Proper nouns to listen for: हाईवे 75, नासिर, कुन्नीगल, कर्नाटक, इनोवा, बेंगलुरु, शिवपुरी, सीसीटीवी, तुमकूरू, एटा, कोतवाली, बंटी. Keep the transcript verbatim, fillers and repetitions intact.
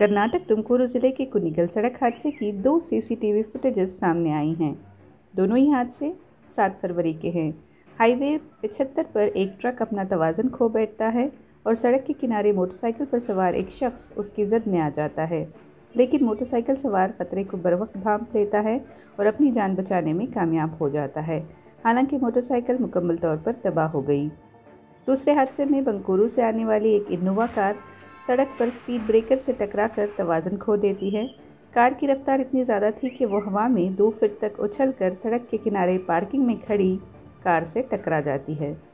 कर्नाटक तुमकूरू ज़िले के कुन्नीगल सड़क हादसे की दो सीसीटीवी फुटेजेस सामने आई हैं। दोनों ही हादसे सात फरवरी के हैं। हाईवे पचहत्तर पर एक ट्रक अपना तवाज़न खो बैठता है और सड़क के किनारे मोटरसाइकिल पर सवार एक शख्स उसकी जद में आ जाता है, लेकिन मोटरसाइकिल सवार ख़तरे को बरवक्त भांप लेता है और अपनी जान बचाने में कामयाब हो जाता है। हालांकि मोटरसाइकिल मुकम्मल तौर पर तबाह हो गई। दूसरे हादसे में बेंगलुरु से आने वाली एक इनोवा कार सड़क पर स्पीड ब्रेकर से टकराकर तवाज़न खो देती है। कार की रफ्तार इतनी ज़्यादा थी कि वो हवा में दो फीट तक उछलकर सड़क के किनारे पार्किंग में खड़ी कार से टकरा जाती है।